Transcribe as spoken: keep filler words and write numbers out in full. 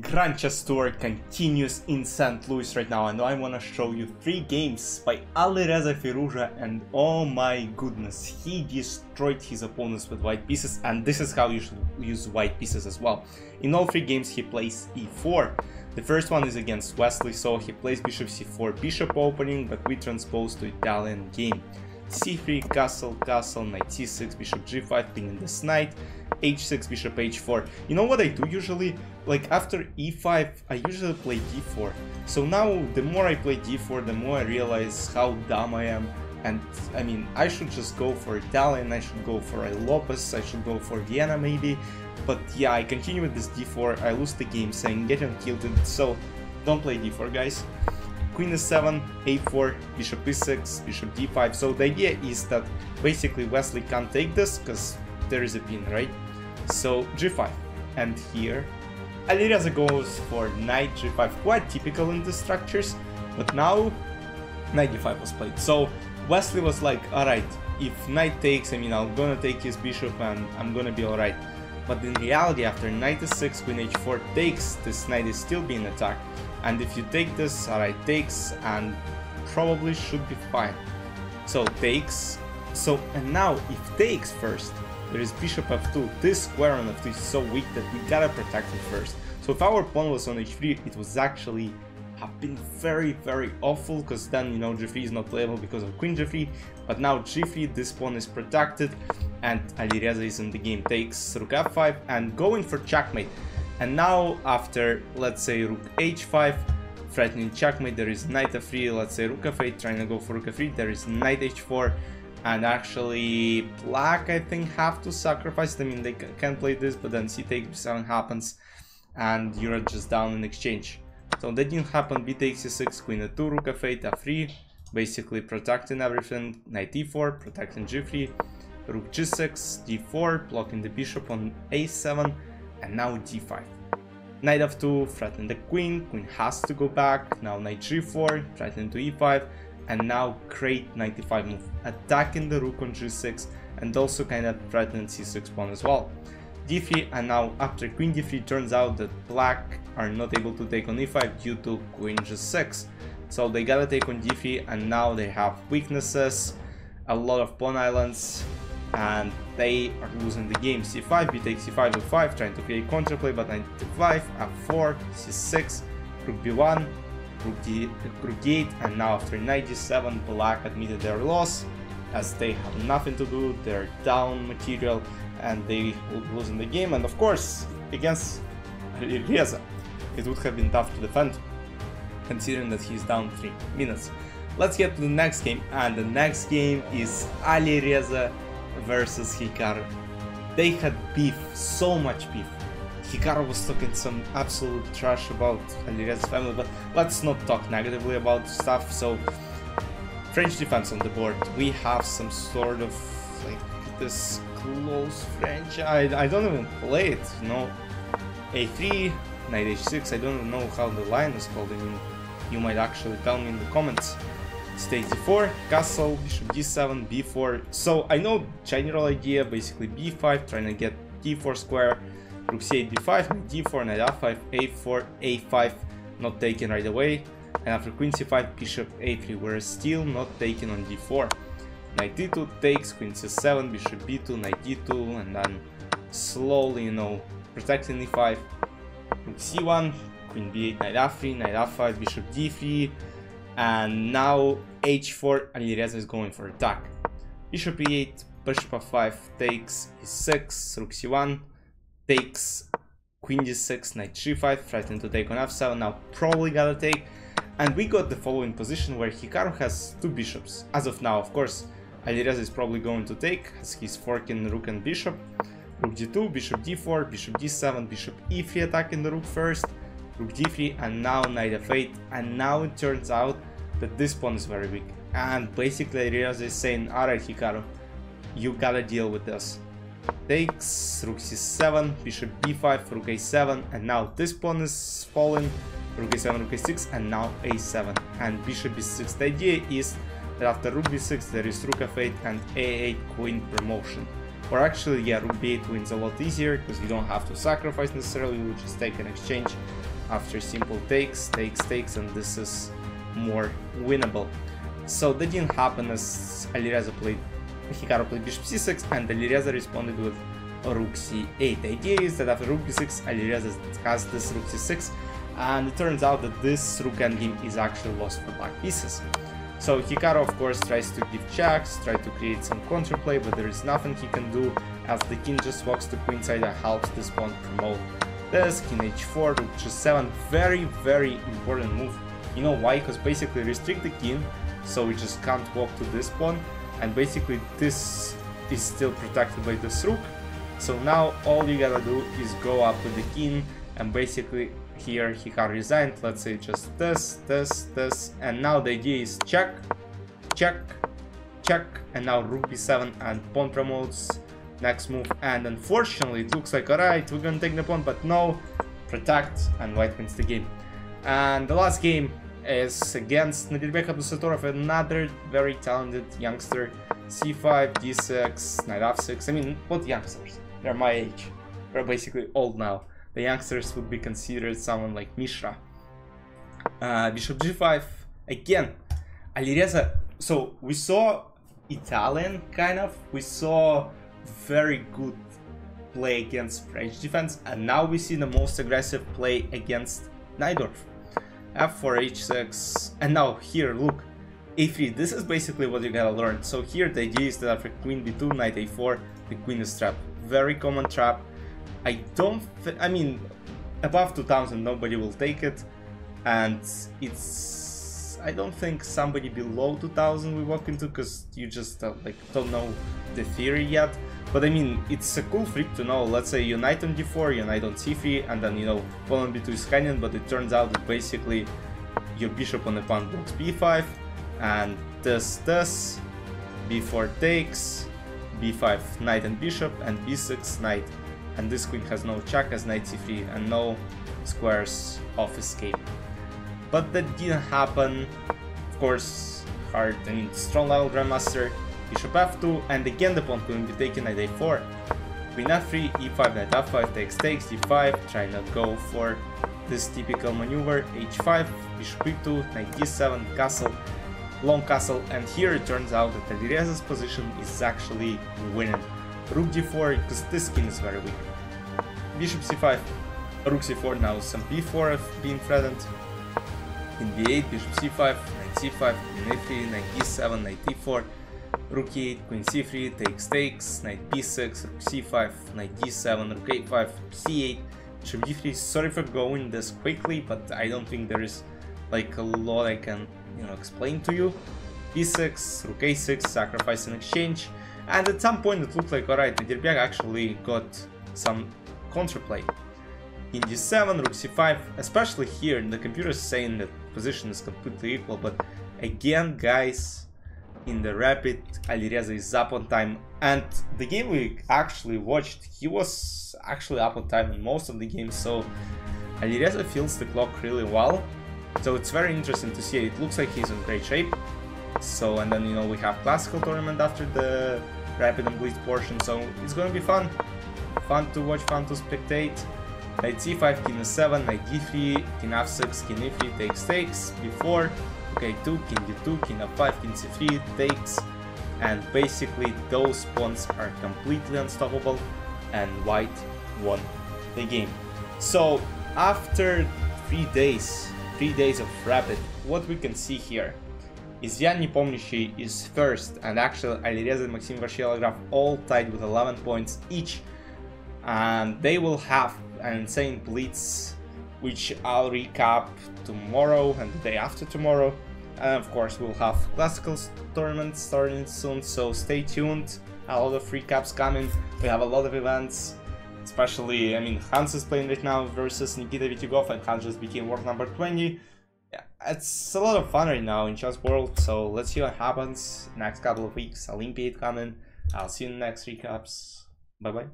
Grand Chess Tour continues in Saint Louis right now, and I wanna show you three games by Alireza Firouzja, and oh my goodness, he destroyed his opponents with white pieces, and this is how you should use white pieces as well. In all three games he plays e four. The first one is against Wesley So, he plays bishop c four, bishop opening, but we transpose to Italian game. c three, castle, castle, knight c six, bishop g five, pinning this knight, h six, bishop h four. You know what I do usually? Like after e five, I usually play d four. So now the more I play d four, the more I realize how dumb I am. And I mean, I should just go for Italian, I should go for Lopez, I should go for Vienna maybe. But yeah, I continue with this d four, I lose the game, so I'm getting killed. So don't play d four, guys. Queen e seven, a four, bishop e six, bishop d five. So the idea is that basically Wesley can't take this because there is a pin, right? So g five, and here Alireza goes for knight g five, quite typical in the structures, but now knight d five was played. So Wesley was like, alright, if knight takes, I mean, I'm gonna take his bishop and I'm gonna be alright. But in reality, after knight e six, queen h four takes, this knight is still being attacked. And if you take this, alright, takes, and probably should be fine. So takes. So, and now if takes first, there is bishop f two. This square on f two is so weak that we gotta protect it first. So if our pawn was on h three, it was actually have been very, very awful, because then, you know, g three is not playable because of queen g three. But now g three, this pawn is protected, and Alireza is in the game. Takes, rook f five, and going for checkmate. And now after, let's say, rook h five, threatening checkmate, there is knight f three, let's say rook f eight, trying to go for rook f three, there is knight h four, and actually black, I think, have to sacrifice. I mean, they can play this, but then c takes b seven happens, and you're just down in exchange. So that didn't happen. B takes e six, queen e two, rook f eight, f three, basically protecting everything, knight e four, protecting g three, rook g six, d four, blocking the bishop on a seven, and now d five. Knight f two, threatening the queen, queen has to go back, now knight g four, threatening to e five, and now great knight e five move, attacking the rook on g six, and also kind of threatening c six pawn as well. d three, and now after queen d three, turns out that black are not able to take on e five due to queen g six. So they gotta take on d three, and now they have weaknesses, a lot of pawn islands, and they are losing the game. c five, b takes c five, e five, trying to create counterplay, but knight d five, f four, c six, rook b one, rook, D, rook d eight, and now after knight d seven, black admitted their loss, as they have nothing to do, they're down material, and they losing the game. And of course, against Alireza, it would have been tough to defend, considering that he's down three minutes. Let's get to the next game, and the next game is Alireza versus Hikaru. They had beef, so much beef. Hikaru was talking some absolute trash about Alireza's family, but let's not talk negatively about stuff. So French defense on the board. We have some sort of like this close French. I, I don't even play it, you know. a three, knight h six. I don't even know how the line is called. I mean, you might actually tell me in the comments. State d four, castle, bishop d seven, b four. So I know general idea, basically b five, trying to get d four square, rook c eight, b five, knight d four, knight f five, a four, a five, not taken right away, and after queen c five, bishop a three, we're still not taken on d four. Knight d two takes, queen c seven, bishop b two, knight d two, and then slowly, you know, protecting e five, rook c one, queen b eight, knight f three, knight f five, bishop d three. And now h four, Alireza is going for attack. Bishop e eight, bishop f five, takes e six, rook c one, takes queen d six, knight g five, threatening to take on f seven, now probably gotta take. And we got the following position where Hikaru has two bishops. As of now, of course, Alireza is probably going to take, as he's forking rook and bishop. Rook d two, bishop d four, bishop d seven, bishop e three, attacking the rook first. Rook d three, and now knight f eight, and now it turns out that this pawn is very weak, and basically Alireza is saying, alright Hikaru, you gotta deal with this. Takes, rook c seven, bishop b five, rook a seven, and now this pawn is falling, rook a seven, rook a six, and now a seven, and bishop b six. The idea is that after rook b six there is rook f eight and a eight, queen promotion. Or actually, yeah, Rook b eight wins a lot easier because you don't have to sacrifice necessarily. You just take an exchange after simple takes, takes, takes, and this is more winnable. So that didn't happen as Alireza played, Hikaru played bishop c six, and Alireza responded with rook c eight. The idea is that after rook b six, Alireza has this rook c six, and it turns out that this rook endgame is actually lost for black pieces. So Hikaru, of course, tries to give checks, try to create some counterplay, but there is nothing he can do as the king just walks to queenside and helps this pawn promote this. King h four, rook g seven, very, very important move. You know why? Because basically restrict the king, so we just can't walk to this pawn, and basically this is still protected by this rook. So now all you gotta do is go up with the king, and basically here Hikaru resigned, let's say just this, this, this, and now the idea is check, check, check, and now rook b seven and pawn promotes, next move, and unfortunately it looks like alright, we're gonna take the pawn, but no, protect, and white wins the game. And the last game is against Nadirbek Abdusattorov, another very talented youngster, c five, d six, knight f six, I mean, what youngsters, they're my age, they're basically old now. The youngsters would be considered someone like Mishra. Uh, bishop g five, again, Alireza, so we saw Italian, kind of, we saw very good play against French defense, and now we see the most aggressive play against Najdorf. f four, h six, and now here, look, a three, this is basically what you gotta learn. So here the idea is that after queen b two, knight a four, the queen is trapped. Very common trap. I don't, I mean, above two thousand nobody will take it, and it's, I don't think somebody below two thousand we walk into, because you just uh, like don't know the theory yet, but I mean, it's a cool trick to know. Let's say you knight on d four, you knight on c three, and then, you know, pawn on b two is hanging, but it turns out that basically your bishop on the pawn blocks b five, and this, this, b four takes, b five, knight and bishop, and b six, knight. And this queen has no check as knight c three and no squares of escape. But that didn't happen. Of course, hard and strong level grandmaster. Bishop f two, and again the pawn couldn't be taken, knight a four. Queen f three, e five, knight f five, takes takes, d five, try not go for this typical maneuver. h five, bishop e two, knight d seven, castle, long castle, and here it turns out that Alireza's position is actually winning. rook d four, because this king is very weak. bishop c five, rook c four, now some b four being threatened. queen b eight, bishop c five, knight c five, queen a three, knight d seven, knight d four, rook e eight, queen c three, takes takes, knight b six, rook c five, knight d seven, rook a five, c eight, bishop d three. Sorry for going this quickly, but I don't think there is like a lot I can, you know, explain to you. b six, rook a six, sacrifice and exchange. And at some point it looked like, alright, Nadirbek actually got some counterplay. king d seven, rook c five, especially here, the computer is saying that position is completely equal, but again, guys, in the rapid, Alireza is up on time. And the game we actually watched, he was actually up on time in most of the games, so Alireza feels the clock really well. So it's very interesting to see, it looks like he's in great shape. So, and then, you know, we have classical tournament after the rapid and blitz portion, so it's gonna be fun. Fun to watch, fun to spectate. knight c five, king e seven, knight d three, king f six, king e three, takes takes, b four, rook a two, king d two, king f five, king c three, takes, and basically those pawns are completely unstoppable, and white won the game. So, after three days, three days of rapid, what we can see here is Jan Nepomniachtchi is first, and actually Alireza and Maxim Vachier-Lagrave all tied with eleven points each, and they will have an insane blitz, which I'll recap tomorrow and the day after tomorrow, and of course we'll have classical tournaments starting soon, so stay tuned, a lot of recaps coming, we have a lot of events, especially, I mean, Hans is playing right now versus Nikita Vitugov, and Hans just became world number twenty. It's a lot of fun right now in chess world, so let's see what happens next couple of weeks. Olympiad coming. I'll see you in the next recaps. Bye bye.